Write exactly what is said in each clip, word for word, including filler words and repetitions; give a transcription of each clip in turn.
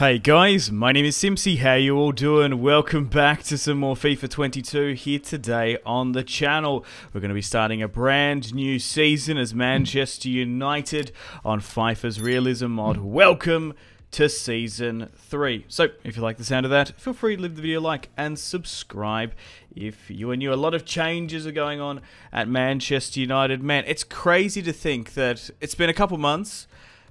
Hey guys, my name is Simpzy, how you all doing? Welcome back to some more FIFA twenty-two here today on the channel. We're going to be starting a brand new season as Manchester United on FIFA's Realism Mod. Welcome to Season three. So, if you like the sound of that, feel free to leave the video a like and subscribe if you are new. A lot of changes are going on at Manchester United. Man, it's crazy to think that it's been a couple months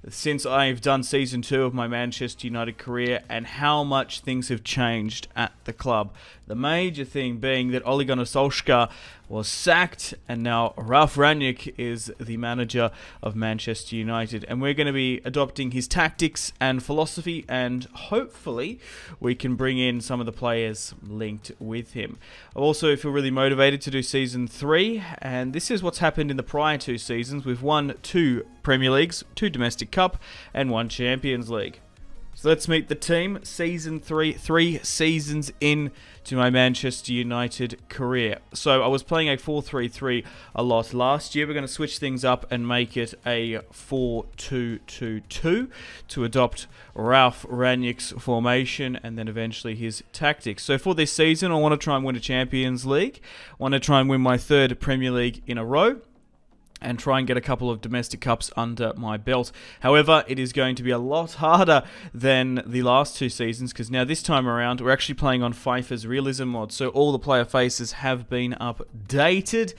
since I've done Season two of my Manchester United career and how much things have changed at the club. The major thing being that Ole Gunnar Solskjaer was sacked and now Ralf Rangnick is the manager of Manchester United. And we're going to be adopting his tactics and philosophy, and hopefully we can bring in some of the players linked with him. I also feel really motivated to do Season three, and this is what's happened in the prior two seasons. We've won two Premier Leagues, two Domestic Cup, and one Champions League. So let's meet the team. Season three, three seasons in to my Manchester United career. So I was playing a four three three a lot last year. We're going to switch things up and make it a four two two two to adopt Ralf Rangnick's formation and then eventually his tactics. So for this season, I want to try and win a Champions League. I want to try and win my third Premier League in a row and try and get a couple of domestic cups under my belt. However, it is going to be a lot harder than the last two seasons, because now this time around, we're actually playing on FIFA's Realism Mod, so all the player faces have been updated,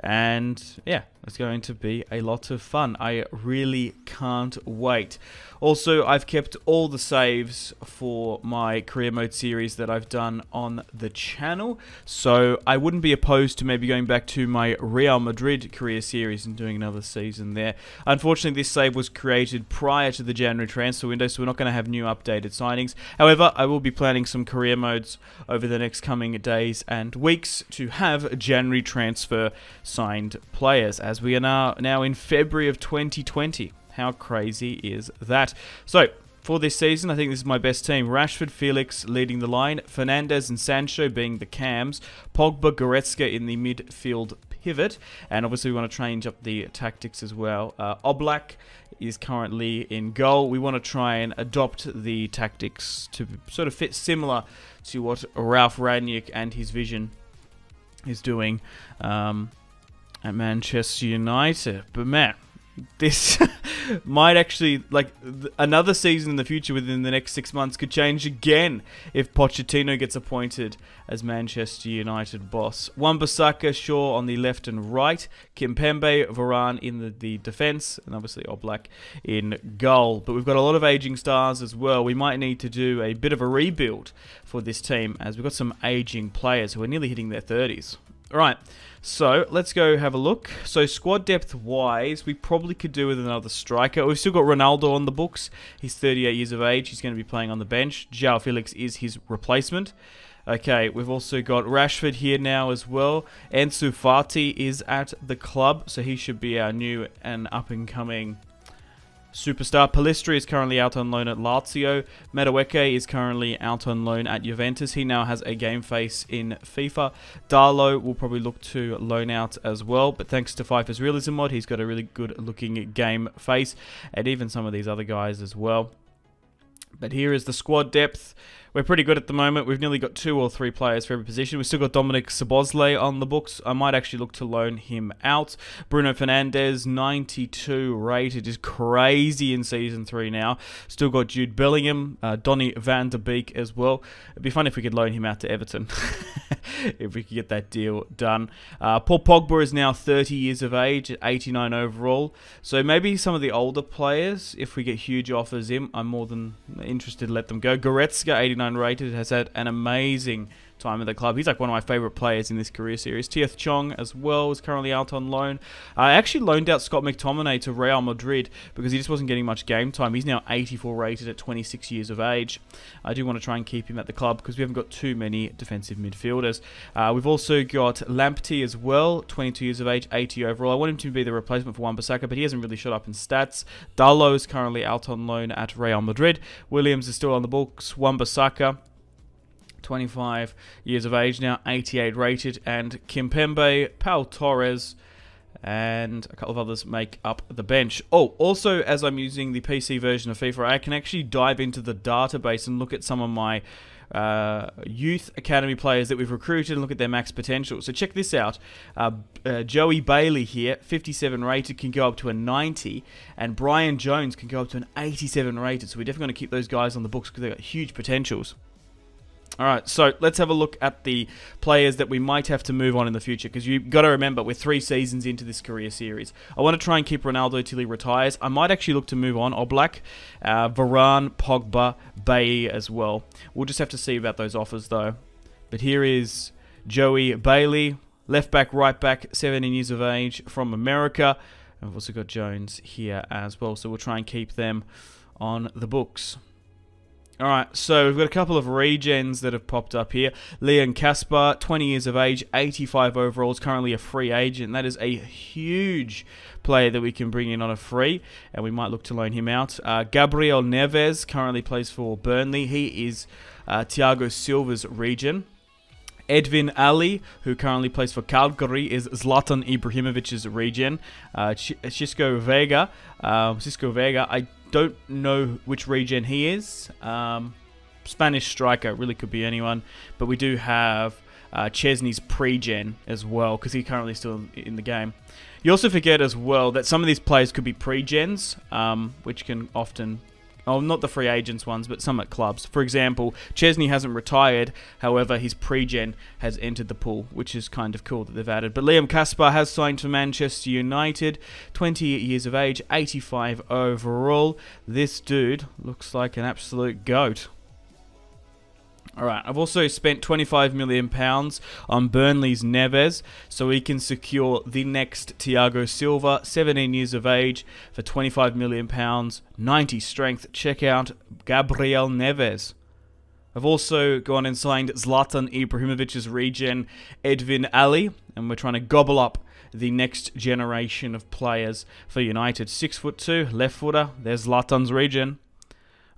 and yeah, it's going to be a lot of fun. I really can't wait. Also, I've kept all the saves for my career mode series that I've done on the channel, so I wouldn't be opposed to maybe going back to my Real Madrid career series and doing another season there. Unfortunately, this save was created prior to the January transfer window, so we're not going to have new updated signings. However, I will be planning some career modes over the next coming days and weeks to have January transfer signed players, as we are now, now in February of twenty twenty. How crazy is that? So, for this season, I think this is my best team. Rashford, Felix leading the line, Fernandes and Sancho being the cams, Pogba, Goretzka in the midfield pivot, and obviously we want to change up the tactics as well. Uh, Oblak is currently in goal. We want to try and adopt the tactics to sort of fit similar to what Ralf Rangnick and his vision is doing um, at Manchester United. But man, this might actually, like, another season in the future within the next six months could change again if Pochettino gets appointed as Manchester United boss. Wan-Bissaka, Shaw on the left and right, Kimpembe, Varane in the, the defence, and obviously Oblak in goal. But we've got a lot of ageing stars as well. We might need to do a bit of a rebuild for this team, as we've got some ageing players who are nearly hitting their thirties. Alright, so let's go have a look. So squad depth wise, we probably could do with another striker. We've still got Ronaldo on the books. He's thirty-eight years of age. He's going to be playing on the bench. João Felix is his replacement. Okay, we've also got Rashford here now as well. Ansu Fati is at the club, so he should be our new and up-and-coming superstar. Palistri is currently out on loan at Lazio. Madueke is currently out on loan at Juventus. He now has a game face in FIFA. Darlow will probably look to loan out as well, but thanks to FIFA's Realism Mod, he's got a really good looking game face, and even some of these other guys as well. But here is the squad depth. We're pretty good at the moment. We've nearly got two or three players for every position. We've still got Dominic Szoboszlai on the books. I might actually look to loan him out. Bruno Fernandes, ninety-two rated, is crazy in Season three now. Still got Jude Bellingham, uh, Donny van de Beek as well. It'd be fun if we could loan him out to Everton, if we could get that deal done. Uh, Paul Pogba is now thirty years of age, at eighty-nine overall. So maybe some of the older players, if we get huge offers in, I'm more than interested to let them go. Goretzka, eighty-nine rated, has had an amazing time at the club. He's like one of my favourite players in this career series. Ter Stegen as well is currently out on loan. I actually loaned out Scott McTominay to Real Madrid because he just wasn't getting much game time. He's now eighty-four rated at twenty-six years of age. I do want to try and keep him at the club because we haven't got too many defensive midfielders. Uh, we've also got Lamptey as well, twenty-two years of age, eighty overall. I want him to be the replacement for Wan-Bissaka, but he hasn't really shot up in stats. Darlow is currently out on loan at Real Madrid. Williams is still on the books. Wan-Bissaka, twenty-five years of age now, eighty-eight rated, and Kimpembe, Pau Torres, and a couple of others make up the bench. Oh, also, as I'm using the P C version of FIFA, I can actually dive into the database and look at some of my uh, youth academy players that we've recruited and look at their max potential. So check this out. Uh, uh, Joey Bailey here, fifty-seven rated, can go up to a ninety, and Brian Jones can go up to an eighty-seven rated. So we're definitely going to keep those guys on the books because they've got huge potentials. Alright, so let's have a look at the players that we might have to move on in the future, because you've got to remember we're three seasons into this career series. I want to try and keep Ronaldo till he retires. I might actually look to move on Oblak, uh, Varane, Pogba, Bailly as well. We'll just have to see about those offers though. But here is Joey Bailey, left back, right back, seventeen years of age, from America. I've also got Jones here as well, so we'll try and keep them on the books. Alright, so we've got a couple of regens that have popped up here. Leon Kaspar, twenty years of age, eighty-five overalls, currently a free agent. That is a huge player that we can bring in on a free, and we might look to loan him out. Uh, Gabriel Neves currently plays for Burnley. He is uh, Thiago Silva's region. Edwin Ali, who currently plays for Calgary, is Zlatan Ibrahimovic's region. Uh, Cisco Vega, uh, Cisco Vega, I don't know which regen he is. Um, Spanish striker, really could be anyone. But we do have uh, Szczęsny's pre-gen as well, because he's currently still in the game. You also forget as well that some of these players could be pre-gens, um, which can often... Oh, not the free agents ones, but some at clubs. For example, Szczęsny hasn't retired, however, his pre-gen has entered the pool, which is kind of cool that they've added. But Liam Kaspar has signed for Manchester United, twenty years of age, eighty-five overall. This dude looks like an absolute goat. Alright, I've also spent twenty-five million pounds on Burnley's Neves, so we can secure the next Thiago Silva, seventeen years of age, for twenty-five million pounds, ninety strength. Check out Gabriel Neves. I've also gone and signed Zlatan Ibrahimovic's regen, Edwin Ali, and we're trying to gobble up the next generation of players for United. six foot two, left footer, there's Zlatan's regen.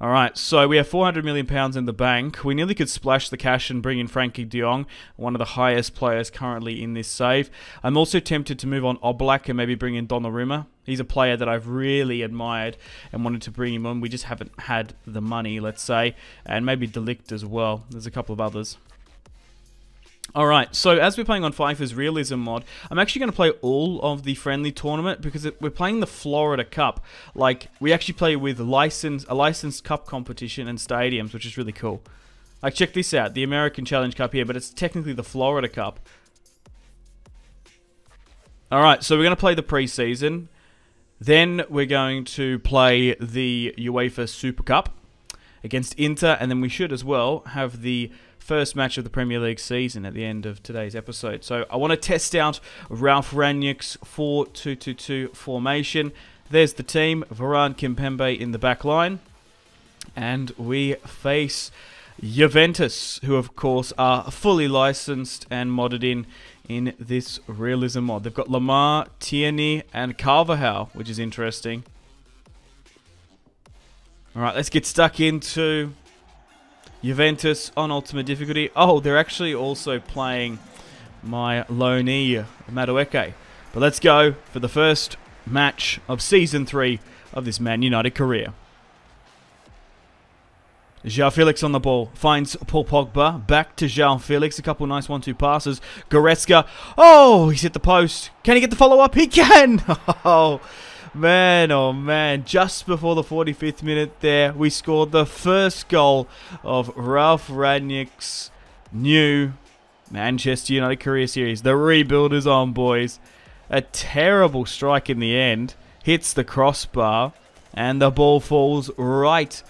Alright, so we have four hundred million pounds in the bank. We nearly could splash the cash and bring in Frankie de Jong, one of the highest players currently in this save. I'm also tempted to move on Oblak and maybe bring in Donnarumma. He's a player that I've really admired and wanted to bring him on. We just haven't had the money, let's say. And maybe De Ligt as well. There's a couple of others. Alright, so as we're playing on FIFA's Realism mod, I'm actually going to play all of the friendly tournament because it, we're playing the Florida Cup. Like, we actually play with license, a licensed cup competition and stadiums, which is really cool. Like, check this out, the American Challenge Cup here, but it's technically the Florida Cup. Alright, so we're going to play the preseason. Then we're going to play the UEFA Super Cup against Inter, and then we should as well have the first match of the Premier League season at the end of today's episode. So I want to test out Ralf Rangnick's four two two two formation. There's the team, Varane, Kimpembe in the back line. And we face Juventus, who of course are fully licensed and modded in in this realism mod. They've got Lamar, Tierney and Carvajal, which is interesting. Alright, let's get stuck into Juventus on ultimate difficulty. Oh, they're actually also playing my Noni Madueke. But let's go for the first match of Season three of this Man United career. João Felix on the ball. Finds Paul Pogba. Back to João Felix. A couple nice one two passes. Goretzka. Oh, he's hit the post. Can he get the follow-up? He can! Oh, man, oh man, just before the forty-fifth minute there, we scored the first goal of Ralf Rangnick's new Manchester United career series. The rebuild is on, boys. A terrible strike in the end. Hits the crossbar, and the ball falls right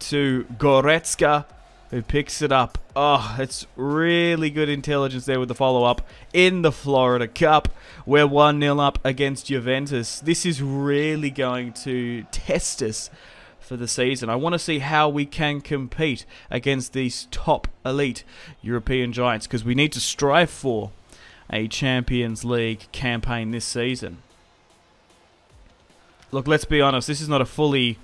to Goretzka, who picks it up. Oh, it's really good intelligence there with the follow-up in the Florida Cup. We're one nil up against Juventus. This is really going to test us for the season. I want to see how we can compete against these top elite European giants, because we need to strive for a Champions League campaign this season. Look, let's be honest. This is not a fully...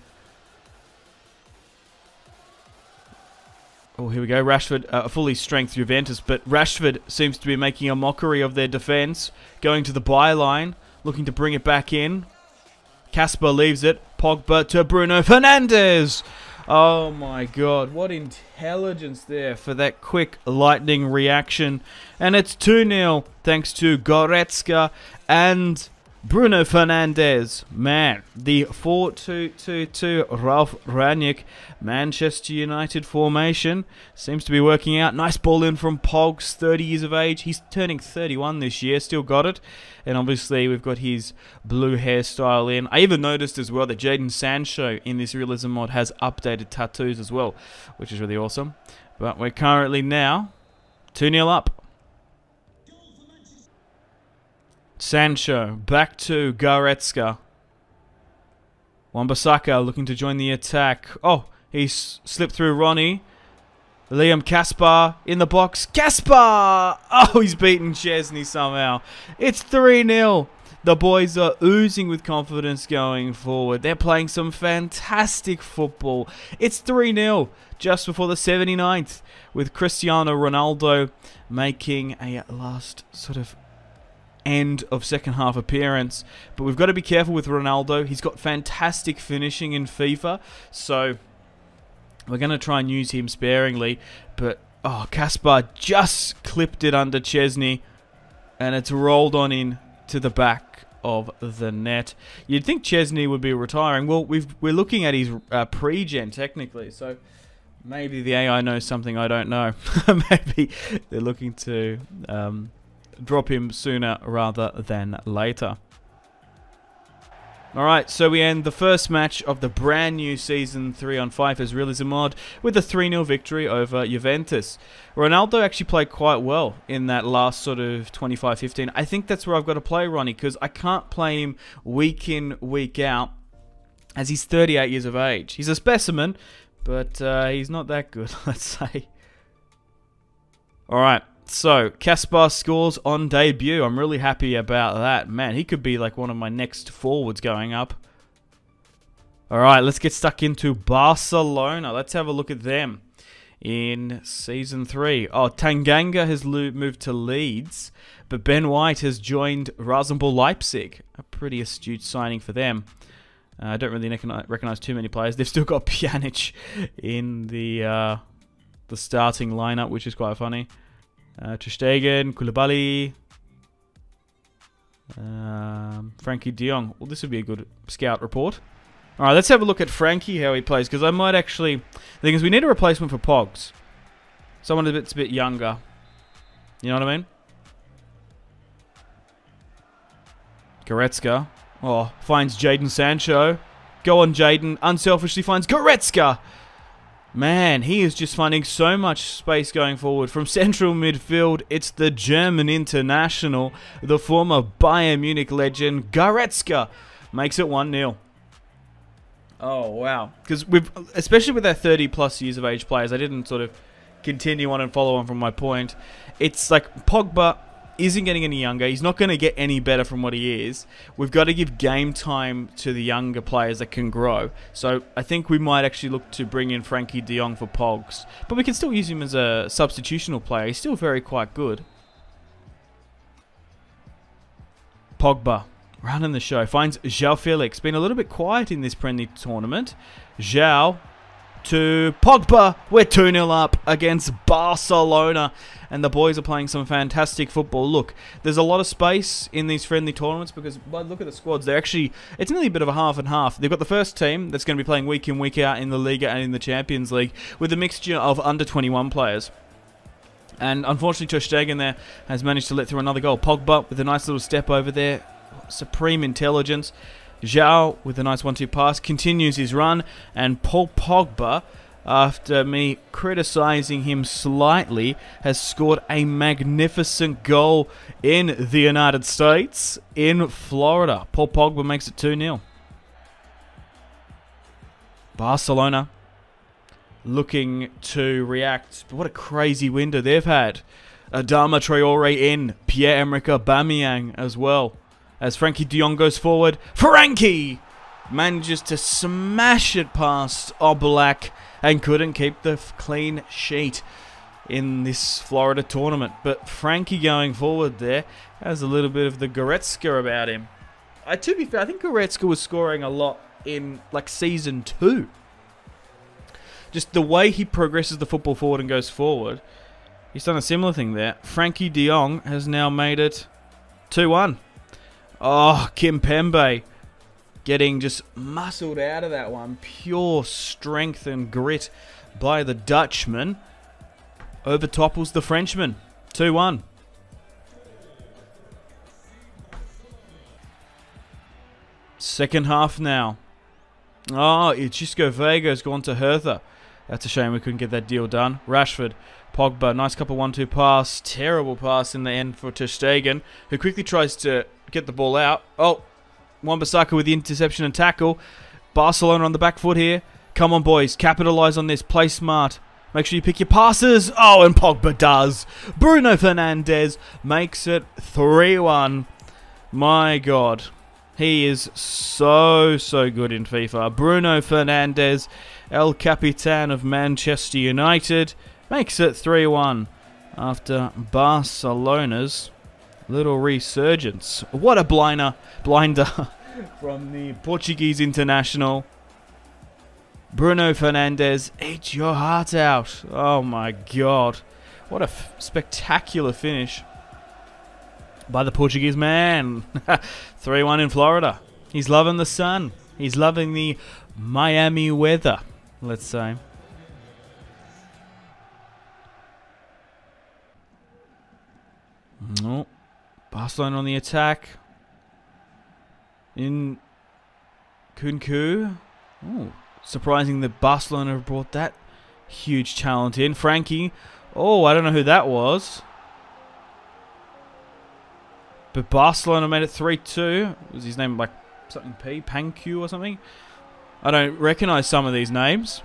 Oh, here we go. Rashford, a uh, fully strength Juventus, but Rashford seems to be making a mockery of their defense, going to the byline, looking to bring it back in. Kaspar leaves it. Pogba to Bruno Fernandes. Oh my god, what intelligence there for that quick lightning reaction. And it's two nil thanks to Goretzka and Bruno Fernandes. Man, the four two two two Ralf Rangnick Manchester United formation seems to be working out. Nice ball in from Pogs, thirty years of age. He's turning thirty-one this year, still got it. And obviously we've got his blue hairstyle in. I even noticed as well that Jadon Sancho in this realism mod has updated tattoos as well, which is really awesome. But we're currently now two nil up. Sancho, back to Goretzka. Wan-Bissaka looking to join the attack. Oh, he slipped through Ronnie. Leon Kaspar in the box. Kaspar! Oh, he's beaten Szczęsny somehow. It's three nil. The boys are oozing with confidence going forward. They're playing some fantastic football. It's three nil just before the seventy-ninth with Cristiano Ronaldo making a last sort of end of second half appearance. But we've got to be careful with Ronaldo. He's got fantastic finishing in FIFA, so we're going to try and use him sparingly. But oh, Kaspar just clipped it under Szczęsny and it's rolled on in to the back of the net. You'd think Szczęsny would be retiring. Well, we've, we're looking at his uh, pre-gen technically, so maybe the A I knows something I don't know. Maybe they're looking to um drop him sooner rather than later. Alright, so we end the first match of the brand new season three on FIFA's Realism Mod with a three nil victory over Juventus. Ronaldo actually played quite well in that last sort of twenty-five fifteen. I think that's where I've got to play Ronnie, because I can't play him week in, week out, as he's thirty-eight years of age. He's a specimen, but uh, he's not that good, let's say. Alright. So, Kaspar scores on debut. I'm really happy about that. Man, he could be like one of my next forwards going up. Alright, let's get stuck into Barcelona. Let's have a look at them in Season three. Oh, Tanganga has moved to Leeds, but Ben White has joined Rasenball Leipzig. A pretty astute signing for them. Uh, I don't really recognize too many players. They've still got Pjanic in the, uh, the starting lineup, which is quite funny. Uh, Ter Stegen, Koulibaly, um, Frankie de Jong. Well, this would be a good scout report. Alright, let's have a look at Frankie, how he plays, because I might actually... The thing is, we need a replacement for Pogs. Someone that's a bit younger. You know what I mean? Goretzka. Oh, finds Jadon Sancho. Go on, Jadon. Unselfishly finds Goretzka! Man, he is just finding so much space going forward. From central midfield, it's the German international, the former Bayern Munich legend, Goretzka, makes it one nil. Oh, wow. Because we've, especially with our thirty plus years of age players, I didn't sort of continue on and follow on from my point. It's like Pogba isn't getting any younger. He's not going to get any better from what he is. We've got to give game time to the younger players that can grow. So I think we might actually look to bring in Frankie de Jong for Pogs. But we can still use him as a substitutional player. He's still very quite good. Pogba, running the show. Finds João Felix. Been a little bit quiet in this friendly tournament. João to Pogba. We're two nil up against Barcelona. And the boys are playing some fantastic football. Look, there's a lot of space in these friendly tournaments because, well, look at the squads. They're actually, it's nearly a bit of a half and half. They've got the first team that's going to be playing week in, week out in the Liga and in the Champions League with a mixture of under twenty-one players. And unfortunately, Ter Stegen there has managed to let through another goal. Pogba with a nice little step over there. Supreme intelligence. João with a nice one two pass, continues his run, and Paul Pogba, after me criticising him slightly, has scored a magnificent goal in the United States, in Florida. Paul Pogba makes it two nil. Barcelona looking to react, but what a crazy window they've had. Adama Traore in, Pierre-Emerick Aubameyang as well. As Frankie de Jong goes forward, Frankie manages to smash it past Oblak and couldn't keep the clean sheet in this Florida tournament. But Frankie going forward there has a little bit of the Goretzka about him. I, to be fair, I think Goretzka was scoring a lot in like season two. Just the way he progresses the football forward and goes forward. He's done a similar thing there. Frankie de Jong has now made it two one. Oh, Kimpembe getting just muscled out of that one. Pure strength and grit by the Dutchman. Overtopples the Frenchman. two one. Second half now. Oh, Cisco Vega has gone to Hertha. That's a shame we couldn't get that deal done. Rashford, Pogba, nice couple one two pass. Terrible pass in the end for Ter Stegen, who quickly tries to get the ball out. Oh, Wan-Bissaka with the interception and tackle. Barcelona on the back foot here. Come on, boys. Capitalize on this. Play smart. Make sure you pick your passes. Oh, and Pogba does. Bruno Fernandes makes it three one. My God. He is so, so good in FIFA. Bruno Fernandes, El Capitan of Manchester United, makes it three one after Barcelona's little resurgence. What a blinder, blinder from the Portuguese international. Bruno Fernandes, eat your heart out. Oh my God. What a f spectacular finish by the Portuguese man. three one in Florida. He's loving the sun. He's loving the Miami weather, let's say. Oh, Barcelona on the attack. In Kunku. Oh, surprising that Barcelona brought that huge talent in. Frankie. Oh, I don't know who that was. But Barcelona made it three two. Was his name like something P? Panku or something? I don't recognise some of these names.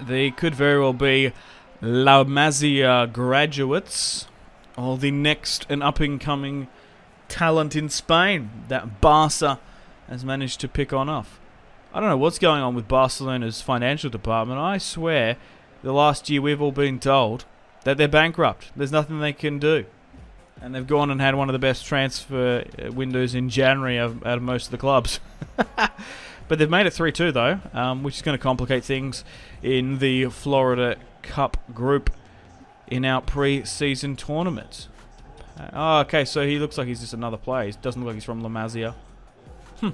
They could very well be La Masia graduates. Or the next and up-and-coming talent in Spain that Barca has managed to pick on off. I don't know what's going on with Barcelona's financial department. I swear, the last year we've all been told that they're bankrupt. There's nothing they can do. And they've gone and had one of the best transfer windows in January out of most of the clubs. But they've made it three two, though, um, which is going to complicate things in the Florida Cup group in our pre-season tournament. Uh, oh, okay, so he looks like he's just another player. He doesn't look like he's from La Masia. Hmm.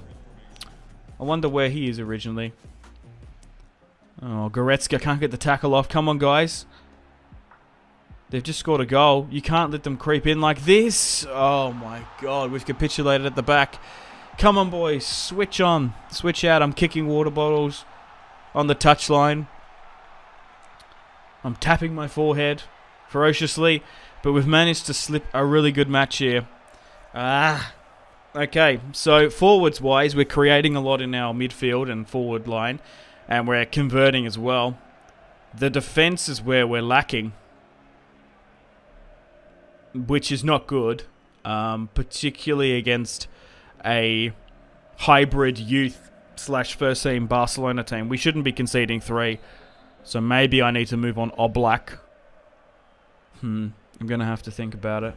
I wonder where he is originally. Oh, Goretzka can't get the tackle off. Come on, guys. They've just scored a goal. You can't let them creep in like this. Oh my God, we've capitulated at the back. Come on, boys. Switch on. Switch out. I'm kicking water bottles on the touchline. I'm tapping my forehead ferociously, but we've managed to slip a really good match here. Ah. Okay, so forwards-wise, we're creating a lot in our midfield and forward line, and we're converting as well. The defense is where we're lacking, which is not good, um, particularly against a hybrid youth slash first team Barcelona team. We shouldn't be conceding three, so maybe I need to move on Oblak. Hmm, I'm going to have to think about it.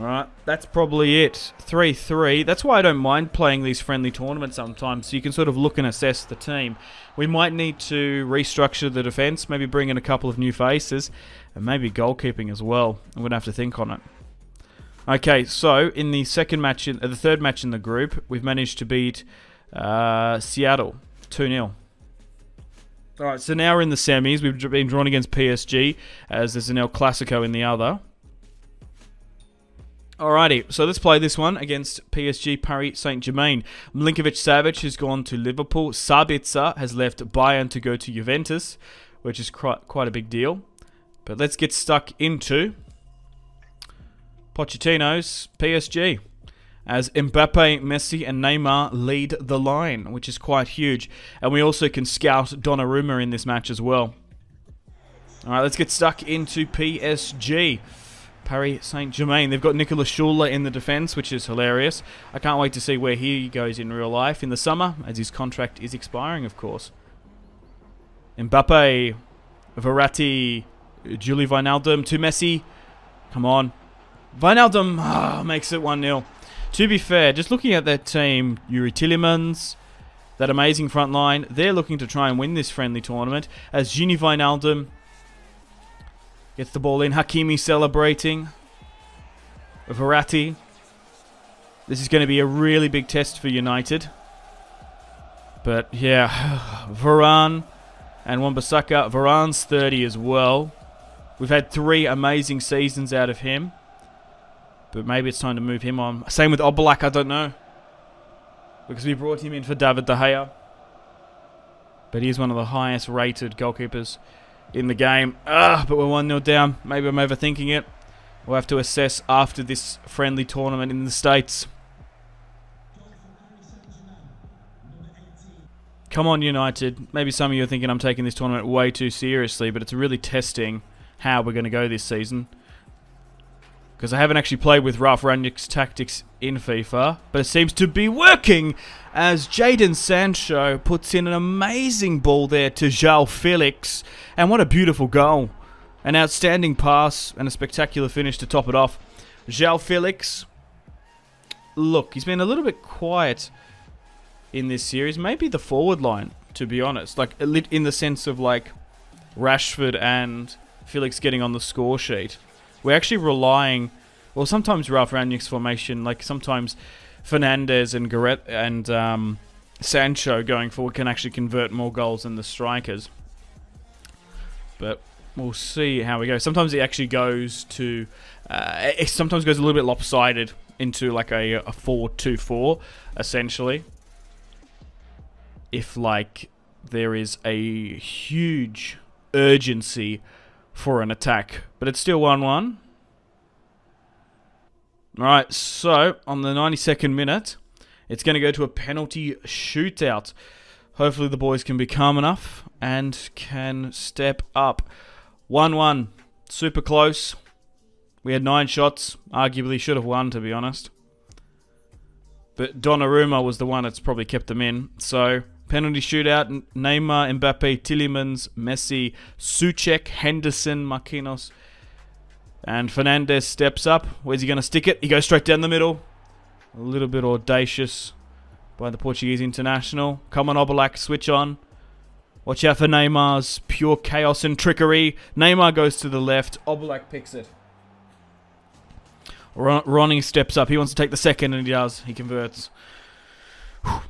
Alright, that's probably it. three three. That's why I don't mind playing these friendly tournaments sometimes, so you can sort of look and assess the team. We might need to restructure the defense, maybe bring in a couple of new faces, and maybe goalkeeping as well. I'm going to have to think on it. Okay, so in the second match, in, uh, the third match in the group, we've managed to beat uh, Seattle two nil. Alright, so now we're in the semis. We've been drawn against P S G, as there's an El Clasico in the other. Alrighty, so let's play this one against P S G, Paris Saint-Germain. Milinkovic-Savic has gone to Liverpool. Sabitzer has left Bayern to go to Juventus, which is quite a big deal. But let's get stuck into Pochettino's P S G, as Mbappé, Messi and Neymar lead the line, which is quite huge. And we also can scout Donnarumma in this match as well. Alright, let's get stuck into P S G. Paris Saint-Germain. They've got Nicolas Schuler in the defence, which is hilarious. I can't wait to see where he goes in real life in the summer, as his contract is expiring, of course. Mbappe, Verratti, Gianluigi Donnarumma to Messi. Come on. Wijnaldum ah, makes it one nil. To be fair, just looking at that team, Youri Tielemans, that amazing front line, they're looking to try and win this friendly tournament as Gini Wijnaldum gets the ball in. Hakimi celebrating. Verratti. This is going to be a really big test for United. But yeah, Varane and Wan-Bissaka. Varane's thirty as well. We've had three amazing seasons out of him. But maybe it's time to move him on. Same with Oblak, I don't know. Because we brought him in for David De Gea. But he's one of the highest rated goalkeepers in the game. Ah, but we're one nil down. Maybe I'm overthinking it. We'll have to assess after this friendly tournament in the States. Come on, United. Maybe some of you are thinking I'm taking this tournament way too seriously, but it's really testing how we're going to go this season. Because I haven't actually played with Ralf Rangnick's tactics in FIFA, but it seems to be working as Jadon Sancho puts in an amazing ball there to João Felix. And what a beautiful goal. An outstanding pass and a spectacular finish to top it off. João Felix. Look, he's been a little bit quiet in this series. Maybe the forward line, to be honest. Like, in the sense of, like, Rashford and Felix getting on the score sheet. We're actually relying, well, sometimes Ralf Rangnick's formation, like sometimes Fernandes and Goretzka and um, Sancho going forward can actually convert more goals than the strikers. But we'll see how we go. Sometimes it actually goes to, uh, it sometimes goes a little bit lopsided into like a four two four, essentially. If like there is a huge urgency for an attack, but it's still one one. Alright, so on the ninety-second minute, it's going to go to a penalty shootout. Hopefully the boys can be calm enough and can step up. one one, super close. We had nine shots, arguably should have won, to be honest. But Donnarumma was the one that's probably kept them in, so penalty shootout. Neymar, Mbappé, Tielemans, Messi, Suchek, Henderson, Marquinhos. And Fernandes steps up. Where's he going to stick it? He goes straight down the middle. A little bit audacious by the Portuguese international. Come on, Oblak, switch on. Watch out for Neymar's pure chaos and trickery. Neymar goes to the left. Oblak picks it. Ron Ronnie steps up. He wants to take the second, and he does. He converts.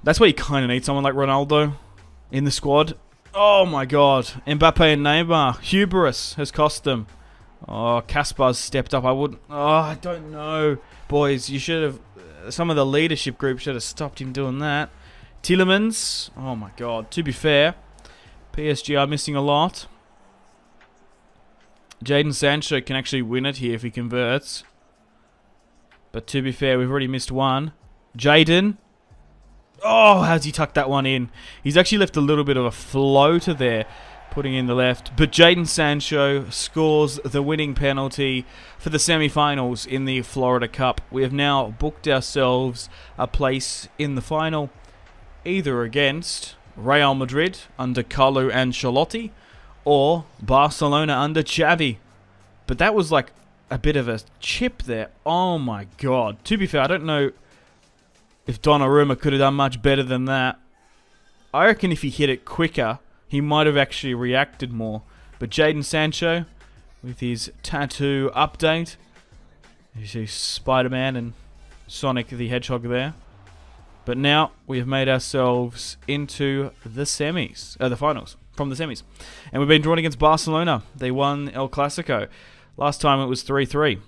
That's why you kind of need someone like Ronaldo in the squad. Oh my god. Mbappe and Neymar. Hubris has cost them. Oh, Kaspar's stepped up. I wouldn't... Oh, I don't know. Boys, you should have... Some of the leadership group should have stopped him doing that. Tielemans. Oh my god. To be fair, P S G are missing a lot. Jadon Sancho can actually win it here if he converts. But to be fair, we've already missed one. Jadon. Oh, how's he tucked that one in? He's actually left a little bit of a floater there, putting in the left. But Jadon Sancho scores the winning penalty for the semi-finals in the Florida Cup. We have now booked ourselves a place in the final, either against Real Madrid under Carlo Ancelotti or Barcelona under Xavi. But that was like a bit of a chip there. Oh my god. To be fair, I don't know if Donnarumma could have done much better than that. I reckon if he hit it quicker, he might have actually reacted more. But Jadon Sancho, with his tattoo update, you see Spider-Man and Sonic the Hedgehog there. But now we have made ourselves into the semis, uh, the finals from the semis, and we've been drawn against Barcelona. They won El Clasico. Last time it was three three.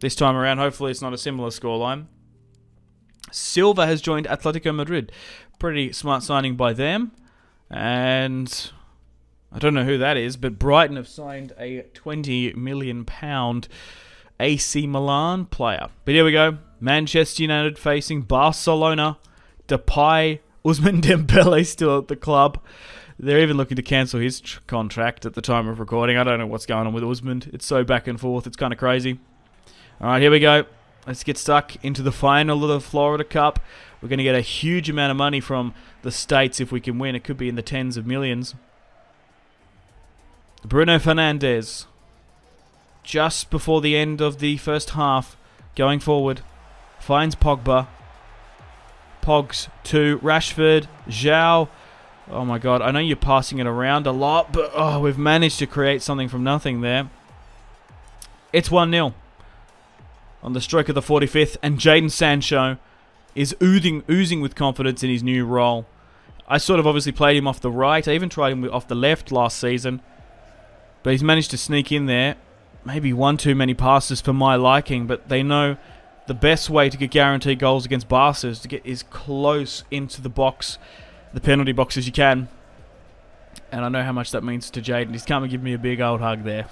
This time around, hopefully, it's not a similar scoreline. Silva has joined Atletico Madrid. Pretty smart signing by them. And I don't know who that is, but Brighton have signed a twenty million pound A C Milan player. But here we go. Manchester United facing Barcelona. Depay, Ousmane Dembele still at the club. They're even looking to cancel his contract at the time of recording. I don't know what's going on with Ousmane. It's so back and forth. It's kind of crazy. All right, here we go. Let's get stuck into the final of the Florida Cup. We're going to get a huge amount of money from the States if we can win. It could be in the tens of millions. Bruno Fernandes. just before the end of the first half. Going forward, finds Pogba. Pogs to Rashford. João. Oh my god, I know you're passing it around a lot, but oh, we've managed to create something from nothing there. It's one nil. On the stroke of the forty-fifth, and Jadon Sancho is oozing, oozing with confidence in his new role. I sort of obviously played him off the right. I even tried him off the left last season. But he's managed to sneak in there. Maybe one too many passes for my liking, but they know the best way to get guaranteed goals against Barca is to get as close into the box, the penalty box, as you can. And I know how much that means to Jadon. He's come and give me a big old hug there.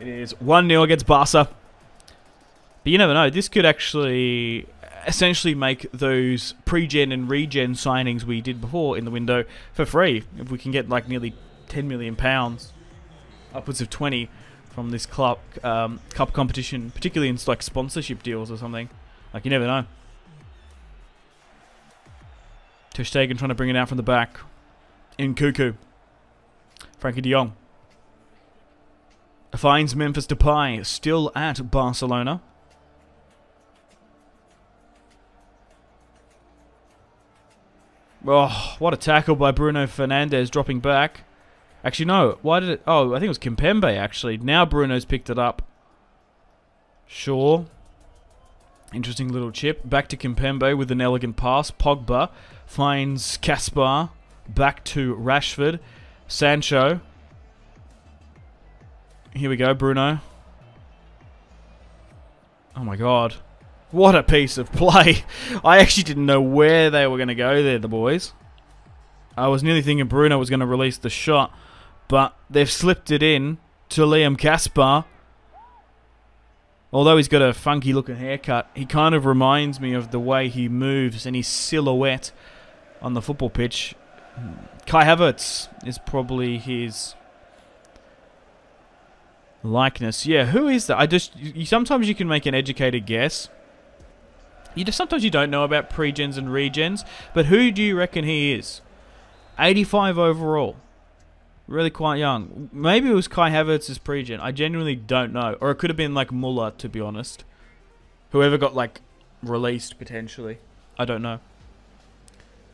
It is one nil against Barca. But you never know. This could actually essentially make those pre-gen and regen signings we did before in the window for free. If we can get like nearly ten million pounds, upwards of twenty from this club, um, cup competition, particularly in like sponsorship deals or something. Like, you never know. Ter Stegen trying to bring it out from the back. In Cuckoo. Frankie de Jong. Finds Memphis Depay, still at Barcelona. Oh, what a tackle by Bruno Fernandes dropping back. Actually, no. Why did it... Oh, I think it was Kimpembe, actually. Now Bruno's picked it up. Sure. Interesting little chip. Back to Kimpembe with an elegant pass. Pogba finds Kaspar. Back to Rashford. Sancho. Here we go, Bruno. Oh, my God. What a piece of play. I actually didn't know where they were going to go there, the boys. I was nearly thinking Bruno was going to release the shot, but they've slipped it in to Liam Kaspar. Although he's got a funky looking haircut, he kind of reminds me of the way he moves and his silhouette on the football pitch. Kai Havertz is probably his likeness. Yeah, who is that? I just you, sometimes you can make an educated guess. You just sometimes you don't know about pre-gens and regens, but who do you reckon he is? eighty-five overall, really quite young. Maybe it was Kai Havertz's pre-gen. I genuinely don't know, or it could have been like Muller, to be honest. Whoever got like released potentially, I don't know.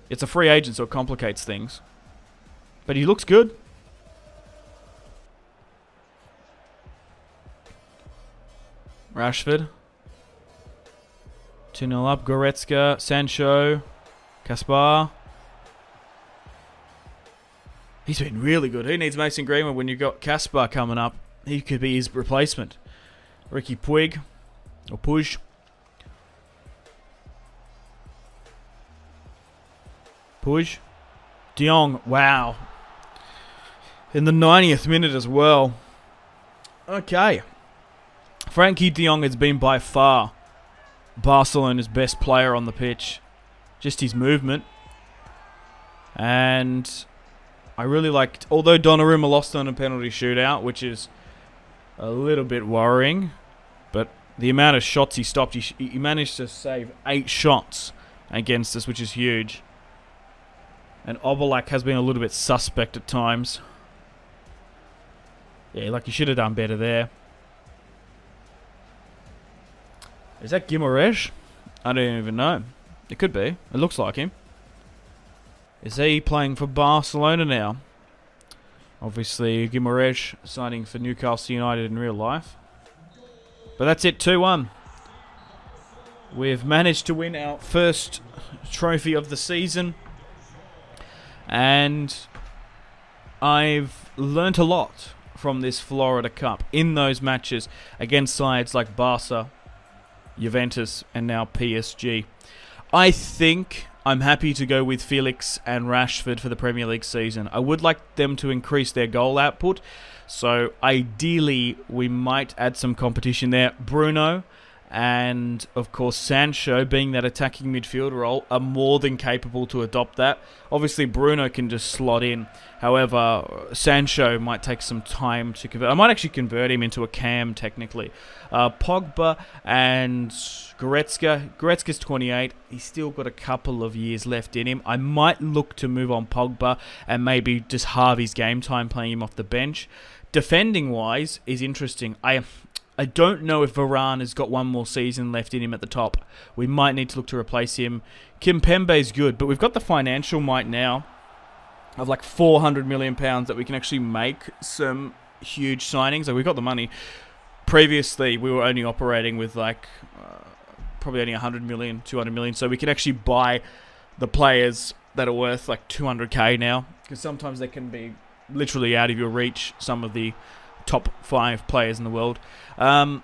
It's a free agent, so it complicates things. But he looks good. Rashford. two nil up. Goretzka, Sancho, Kaspar. He's been really good. Who needs Mason Greenwood when you've got Kaspar coming up? He could be his replacement. Ricky Puig. Or Puig. Puig. De Jong. Wow. In the ninetieth minute as well. Okay. Frankie de Jong has been by far Barcelona's best player on the pitch. Just his movement. And I really liked... Although Donnarumma lost on a penalty shootout, which is a little bit worrying. But the amount of shots he stopped, he, sh he managed to save eight shots against us, which is huge. And Oblak has been a little bit suspect at times. Yeah, like he should have done better there. Is that Guimaraes? I don't even know. It could be. It looks like him. Is he playing for Barcelona now? Obviously, Guimaraes signing for Newcastle United in real life. But that's it, two one. We've managed to win our first trophy of the season. And I've learnt a lot from this Florida Cup in those matches against sides like Barca, Juventus, and now P S G. I think I'm happy to go with Felix and Rashford for the Premier League season. I would like them to increase their goal output, so ideally we might add some competition there. Bruno And, of course, Sancho, being that attacking midfield role, are more than capable to adopt that. Obviously, Bruno can just slot in. However, Sancho might take some time to convert. I might actually convert him into a cam, technically. Uh, Pogba and Goretzka. Goretzka's twenty-eight. He's still got a couple of years left in him. I might look to move on Pogba and maybe just halve his game time playing him off the bench. Defending-wise is interesting. I... I don't know if Varane has got one more season left in him at the top. We might need to look to replace him. Kimpembe's good, but we've got the financial might now of like four hundred million pounds that we can actually make some huge signings. Like, we've got the money. Previously, we were only operating with like uh, probably only one hundred million, two hundred million. So we can actually buy the players that are worth like two hundred K now. Because sometimes they can be literally out of your reach, some of the top five players in the world. Um,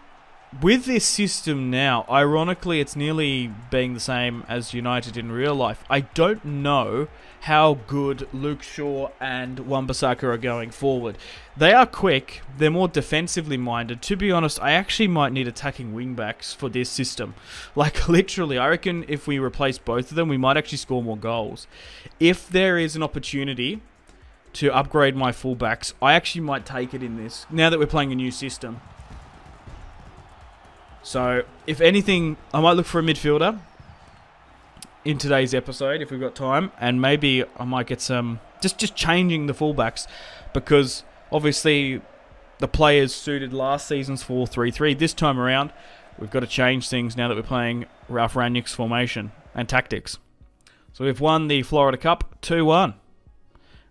with this system now, ironically, it's nearly being the same as United in real life. I don't know how good Luke Shaw and Wan-Bissaka are going forward. They are quick. They're more defensively minded. To be honest, I actually might need attacking wingbacks for this system. Like, literally, I reckon if we replace both of them, we might actually score more goals. If there is an opportunity to upgrade my fullbacks, I actually might take it in this, now that we're playing a new system. So, if anything, I might look for a midfielder in today's episode, if we've got time. And maybe I might get some... Just, just changing the fullbacks. Because, obviously, the players suited last season's four three three. This time around, we've got to change things now that we're playing Ralf Rangnick's formation and tactics. So, we've won the Florida Cup two one.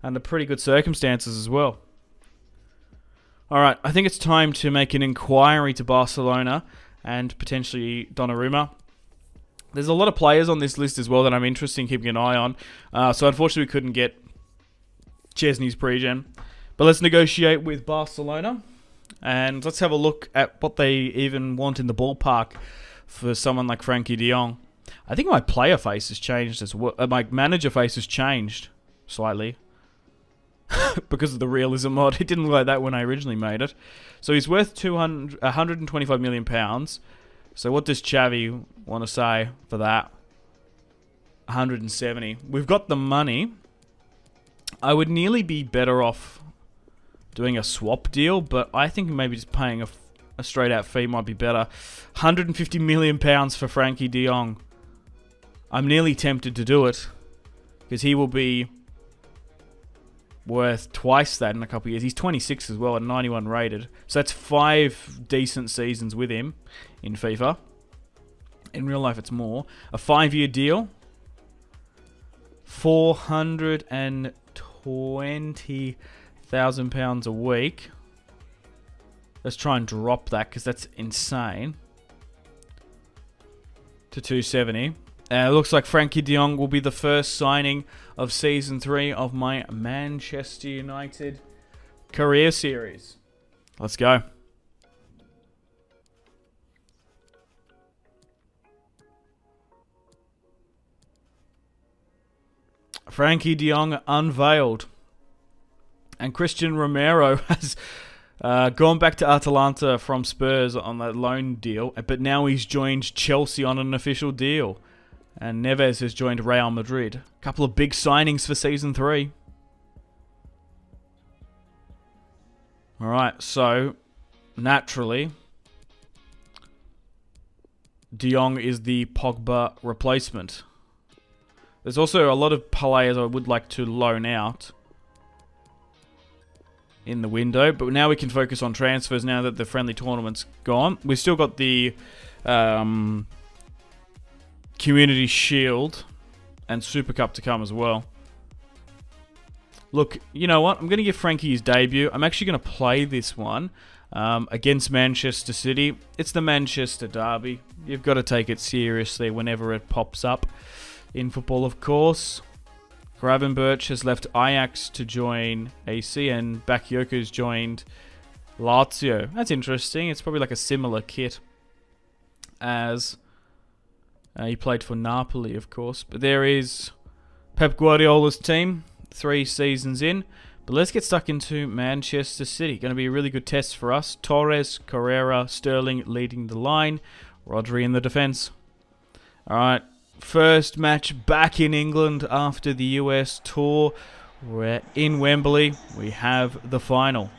Under pretty good circumstances as well. Alright, I think it's time to make an inquiry to Barcelona and potentially Donnarumma. There's a lot of players on this list as well that I'm interested in keeping an eye on. Uh, so unfortunately we couldn't get Szczęsny's pre-gen. But let's negotiate with Barcelona. And let's have a look at what they even want in the ballpark for someone like Frankie de Jong. I think my player face has changed as well. Uh, my manager face has changed slightly. Because of the realism mod. It didn't look like that when I originally made it. So he's worth one hundred twenty-five million pounds. So what does Xavi want to say for that? one hundred seventy. We've got the money. I would nearly be better off doing a swap deal, but I think maybe just paying a, a straight out fee might be better. one hundred fifty million pounds for Frankie de Jong. I'm nearly tempted to do it because he will be worth twice that in a couple of years. He's twenty-six as well, and ninety-one rated. So that's five decent seasons with him in FIFA. In real life, it's more. A five-year deal. four hundred twenty thousand pounds a week. Let's try and drop that, because that's insane. To two seventy. Uh, it looks like Frankie de Jong will be the first signing of Season three of my Manchester United career series. Let's go. Frankie de Jong unveiled. And Christian Romero has uh, gone back to Atalanta from Spurs on that loan deal. But now he's joined Chelsea on an official deal. And Neves has joined Real Madrid. A couple of big signings for Season three. Alright, so, naturally, de Jong is the Pogba replacement. There's also a lot of players I would like to loan out in the window. But now we can focus on transfers now that the friendly tournament's gone. We've still got the... Um, Community Shield and Super Cup to come as well. Look, you know what? I'm going to give Frankie his debut. I'm actually going to play this one um, against Manchester City. It's the Manchester Derby. You've got to take it seriously whenever it pops up. In football, of course. Gravenberch has left Ajax to join A C and Bakayoko's joined Lazio. That's interesting. It's probably like a similar kit as... Uh, he played for Napoli, of course. But there is Pep Guardiola's team, three seasons in. But let's get stuck into Manchester City. Going to be a really good test for us. Torres, Carrera, Sterling leading the line. Rodri in the defence. Alright, first match back in England after the U S tour. We're in Wembley. We have the final.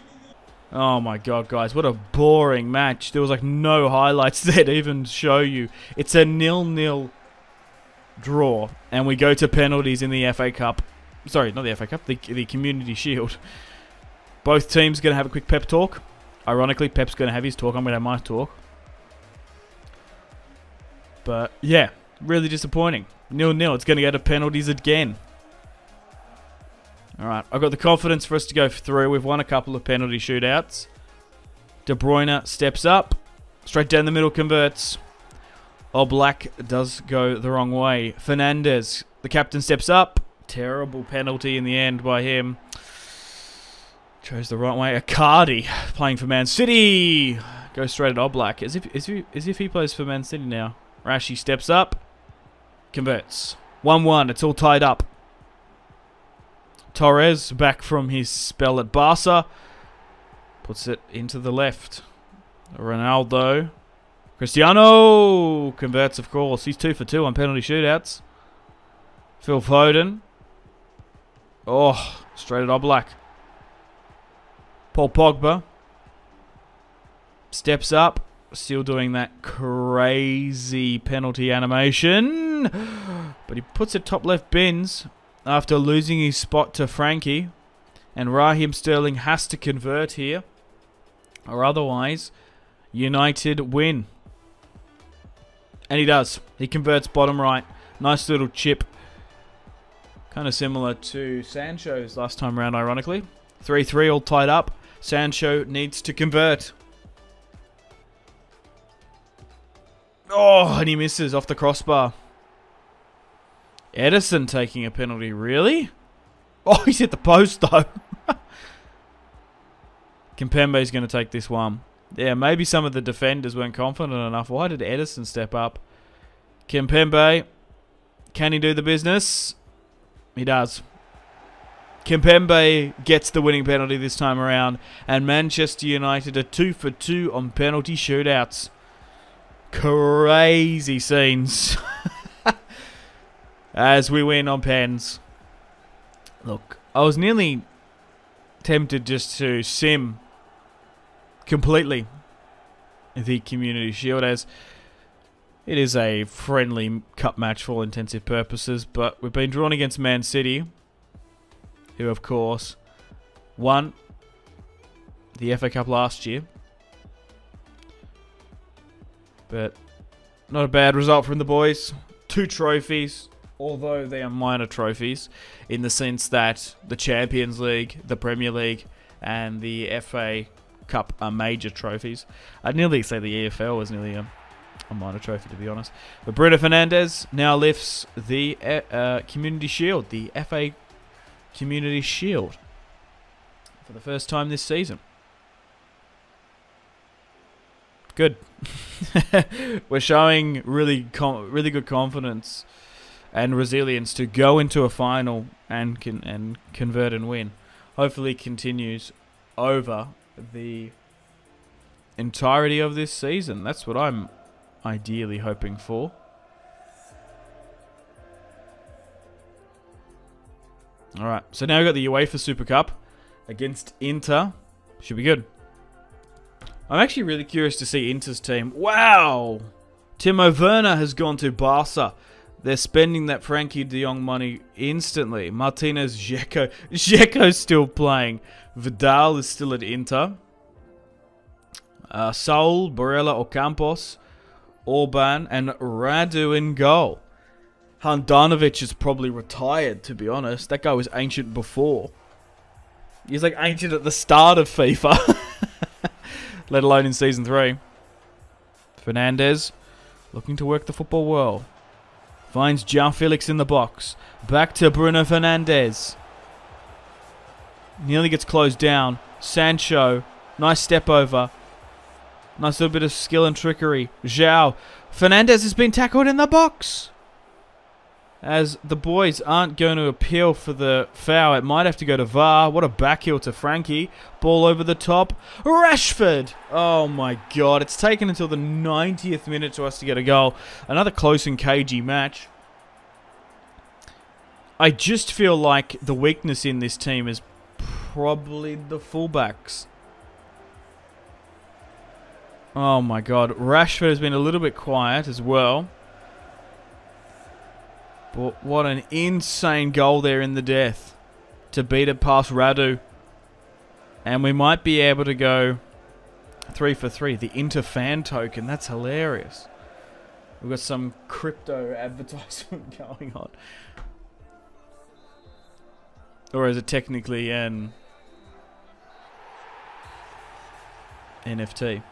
Oh my god, guys, what a boring match. There was like no highlights there to even show you. It's a nil nil draw, and we go to penalties in the F A Cup. Sorry, not the F A Cup, the, the Community Shield. Both teams going to have a quick pep talk. Ironically, Pep's going to have his talk. I'm going to have my talk. But, yeah, really disappointing. nil nil. It's going to go to penalties again. Alright, I've got the confidence for us to go through. We've won a couple of penalty shootouts. De Bruyne steps up. Straight down the middle, converts. Oblak does go the wrong way. Fernandes, the captain, steps up. Terrible penalty in the end by him. Chose the right way. Icardi playing for Man City. Goes straight at Oblak. As if, as if, as if he plays for Man City now. Rashi steps up. Converts. one one. It's all tied up. Torres back from his spell at Barca. Puts it into the left. Ronaldo. Cristiano. Converts, of course. He's two for two on penalty shootouts. Phil Foden. Oh, straight at Oblak. Paul Pogba steps up, still doing that crazy penalty animation, but he puts it top left bins after losing his spot to Frankie, and Raheem Sterling has to convert here, or otherwise United win. And he does. He converts bottom right. Nice little chip, kind of similar to Sancho's last time round, ironically. three three, all tied up. Sancho needs to convert. Oh, and he misses off the crossbar. Edison taking a penalty, really? Oh, he's hit the post, though. Kimpembe's going to take this one. Yeah, maybe some of the defenders weren't confident enough. Why did Edison step up? Kimpembe, can he do the business? He does. Kimpembe gets the winning penalty this time around, and Manchester United are two for two on penalty shootouts. Crazy scenes as we win on pens. Look, I was nearly tempted just to sim completely the Community Shield, as it is a friendly cup match for all intensive purposes, but we've been drawn against Man City, who, of course, won the F A Cup last year. But not a bad result from the boys. Two trophies, although they are minor trophies, in the sense that the Champions League, the Premier League, and the F A Cup are major trophies. I'd nearly say the E F L was nearly a, a minor trophy, to be honest. But Bruno Fernandes now lifts the uh, Community Shield, the F A Community Shield, for the first time this season. Good. We're showing really com really good confidence and resilience to go into a final and can and convert and win. Hopefully continues over the entirety of this season. That's what I'm ideally hoping for. Alright, so now we've got the UEFA Super Cup against Inter. Should be good. I'm actually really curious to see Inter's team. Wow! Timo Werner has gone to Barca. They're spending that Frankie de Jong money instantly. Martinez, Dzeko. Dzeko's still playing. Vidal is still at Inter. Uh, Saul, Barella, Ocampos, Orban, and Radu in goal. Handanovic is probably retired, to be honest. That guy was ancient before. He's like ancient at the start of FIFA. Let alone in Season three. Fernandes, looking to work the football well. Finds João Felix in the box. Back to Bruno Fernandes. Nearly gets closed down. Sancho, nice step over. Nice little bit of skill and trickery. João. Fernandes has been tackled in the box. as the boys aren't going to appeal for the foul. It might have to go to V A R. What a back heel to Frankie. Ball over the top. Rashford! Oh my god, it's taken until the ninetieth minute to us to get a goal. Another close and cagey match. I just feel like the weakness in this team is probably the fullbacks. Oh my god, Rashford has been a little bit quiet as well. But what an insane goal there in the death to beat it past Radu. And we might be able to go three for three. The Interfan token, that's hilarious. We've got some crypto advertisement going on. Or is it technically an N F T?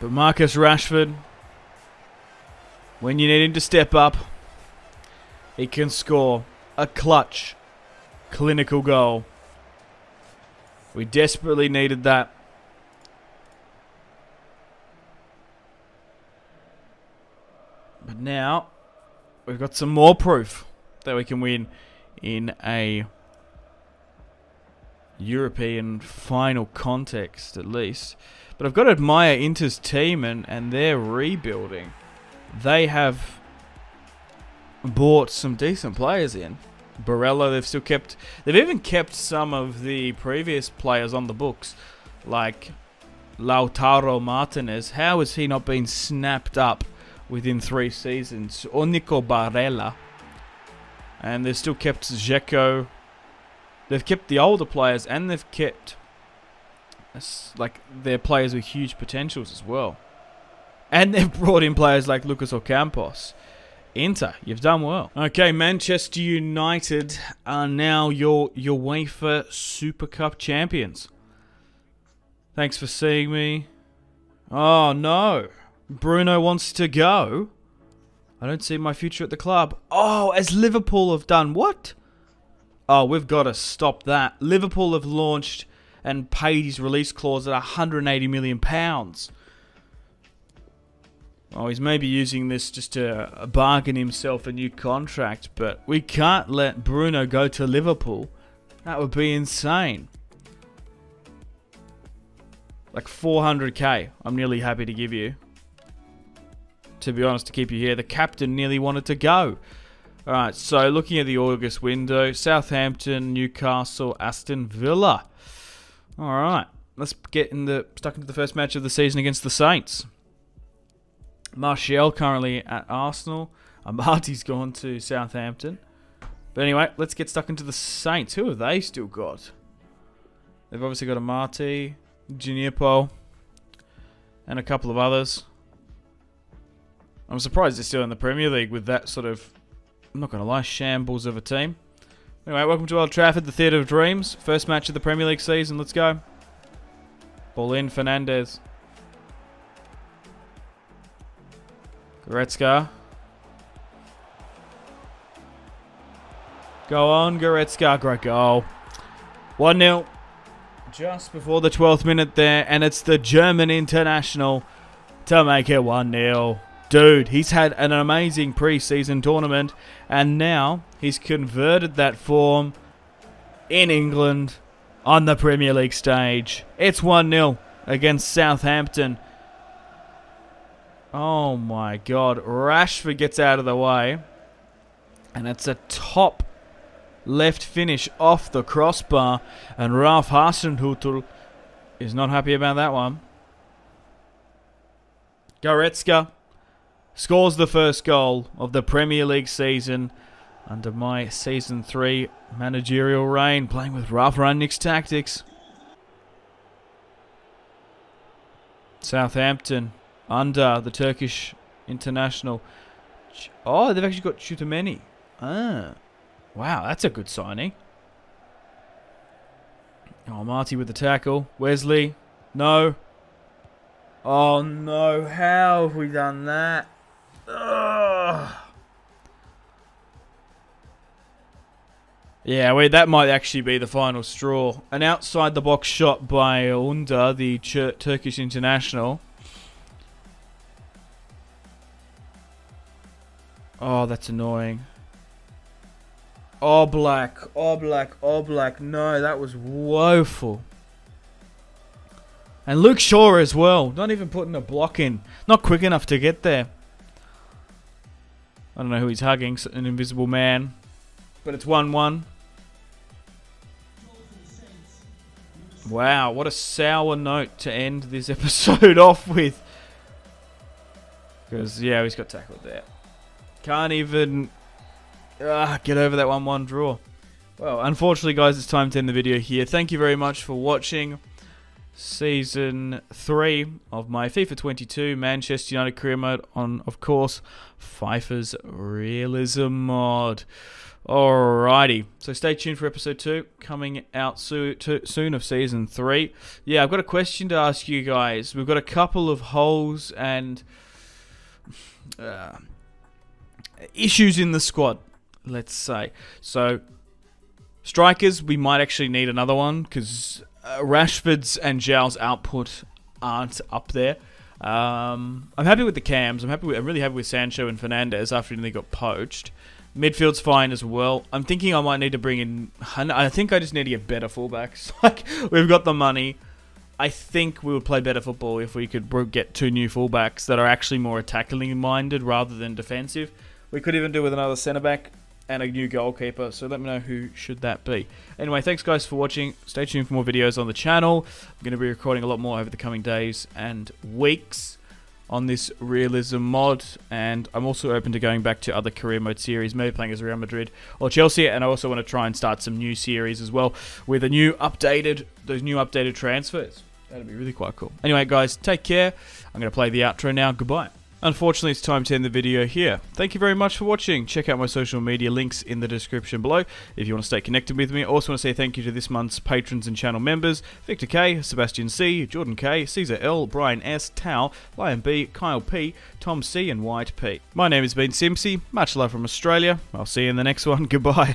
But Marcus Rashford, when you need him to step up, he can score a clutch, clinical goal. We desperately needed that. But now, we've got some more proof that we can win in a European final context, at least. But I've got to admire Inter's team and, and their rebuilding. They have bought some decent players in. Barella, they've still kept... They've even kept some of the previous players on the books, like Lautaro Martinez. How has he not been snapped up within three seasons? Or Nico Barella. And they've still kept Dzeko. They've kept the older players, and they've kept like their players with huge potentials as well. And they've brought in players like Lucas Ocampos. Inter, you've done well. Okay, Manchester United are now your your UEFA Super Cup champions. Thanks for seeing me. Oh no, Bruno wants to go. I don't see my future at the club. Oh, as Liverpool have done, what? Oh, we've got to stop that. Liverpool have launched and paid his release clause at one hundred and eighty million pounds. Oh, he's maybe using this just to bargain himself a new contract, but we can't let Bruno go to Liverpool. That would be insane. Like four hundred K, I'm nearly happy to give you. To be honest, to keep you here. The captain nearly wanted to go. Alright, so looking at the August window, Southampton, Newcastle, Aston Villa. Alright, let's get in the stuck into the first match of the season against the Saints. Martial currently at Arsenal. Amati's gone to Southampton. But anyway, let's get stuck into the Saints. Who have they still got? They've obviously got Amati, Gineppo, and a couple of others. I'm surprised they're still in the Premier League with that sort of, I'm not going to lie, shambles of a team. Anyway, welcome to Old Trafford, the Theatre of Dreams. First match of the Premier League season. Let's go. Ball in, Fernandes. Goretzka. Go on, Goretzka. Great goal. one nil. Just before the twelfth minute there, and it's the German international to make it one nil. Dude, he's had an amazing preseason tournament, and now he's converted that form in England on the Premier League stage. It's one nil against Southampton. Oh my god, Rashford gets out of the way, and it's a top left finish off the crossbar, and Ralf Hasenhüttl is not happy about that one. Goretzka scores the first goal of the Premier League season under my Season three managerial reign, playing with Ralf Rangnick's tactics. Southampton under the Turkish international. Oh, they've actually got Tchouameni. Ah, wow, that's a good signing. Oh, Marty with the tackle. Wesley. No. Oh no, how have we done that? Ugh. Yeah, wait, that might actually be the final straw. An outside-the-box shot by Ünder, the Turkish international. Oh, that's annoying. Oblak, Oblak, Oblak. No, that was woeful. And Luke Shaw as well. Not even putting a block in. Not quick enough to get there. I don't know who he's hugging. An invisible man. But it's one one. Wow, what a sour note to end this episode off with. Because, yeah, he's got tackled there. Can't even uh, get over that one one draw. Well, unfortunately, guys, it's time to end the video here. Thank you very much for watching Season three of my FIFA twenty-two Manchester United career mode on, of course, FIFA's Realism Mod. Alrighty, so stay tuned for episode two coming out so to, soon of season three. Yeah, I've got a question to ask you guys. We've got a couple of holes and uh, issues in the squad, let's say. So, strikers, we might actually need another one because uh, Rashford's and Zhao's output aren't up there. Um, I'm happy with the cams. I'm happy. With, I'm really happy with Sancho and Fernandes after they got poached. Midfield's fine as well. I'm thinking I might need to bring in... I think I just need to get better fullbacks. Like, we've got the money. I think we would play better football if we could get two new fullbacks that are actually more attacking-minded rather than defensive. We could even do with another centre-back and a new goalkeeper. So let me know who should that be. Anyway, thanks guys for watching. Stay tuned for more videos on the channel. I'm going to be recording a lot more over the coming days and weeks on this realism mod, and I'm also open to going back to other career mode series, maybe playing as Real Madrid or Chelsea, and I also want to try and start some new series as well with a new updated, those new updated transfers. That'd be really quite cool. Anyway guys, take care. I'm going to play the outro now. Goodbye. Unfortunately, it's time to end the video here. Thank you very much for watching. Check out my social media links in the description below if you want to stay connected with me. I also want to say thank you to this month's patrons and channel members: Victor K, Sebastian C, Jordan K, Caesar L, Brian S, Tao, Lion B, Kyle P, Tom C, and White P. My name has been Simpzy. Much love from Australia. I'll see you in the next one. Goodbye.